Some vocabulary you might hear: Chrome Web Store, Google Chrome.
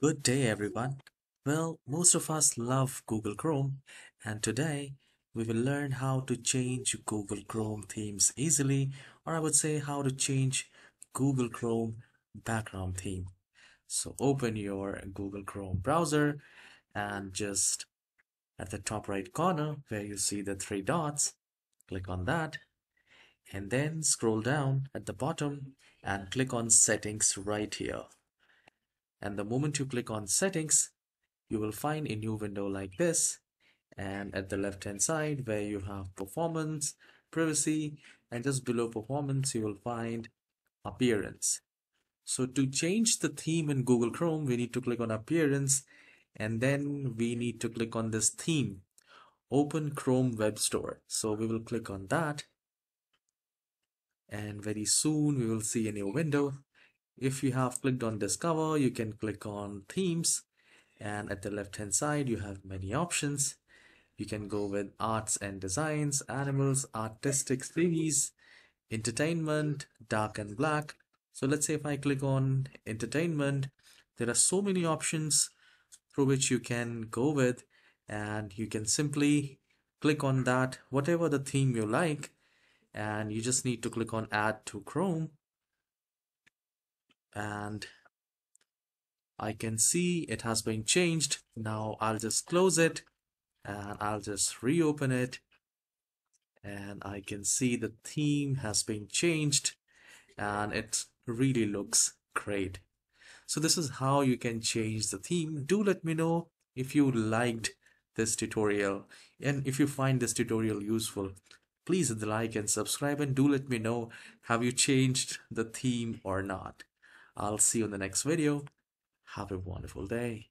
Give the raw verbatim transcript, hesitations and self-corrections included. Good day everyone. Well, most of us love Google Chrome, and today we will learn how to change Google Chrome themes easily, or I would say how to change Google Chrome background theme. So open your Google Chrome browser and just at the top right corner where you see the three dots, click on that and then scroll down at the bottom and click on settings right here. And the moment you click on settings, you will find a new window like this, and at the left hand side where you have performance, privacy, and just below performance you will find appearance. So to change the theme in Google Chrome, we need to click on appearance and then we need to click on this theme, open Chrome Web Store. So we will click on that and very soon we will see a new window. If you have clicked on discover, you can click on themes, and at the left hand side you have many options. You can go with arts and designs, animals, artistic series, entertainment, dark and black. So let's say if I click on entertainment, there are so many options through which you can go with, and you can simply click on that, whatever the theme you like, and you just need to click on add to Chrome. And I can see it has been changed. Now I'll just close it and I'll just reopen it, and I can see the theme has been changed and it really looks great. So this is how you can change the theme. Do let me know if you liked this tutorial, and if you find this tutorial useful, please hit the like and subscribe, and do let me know, have you changed the theme or not? I'll see you in the next video. Have a wonderful day.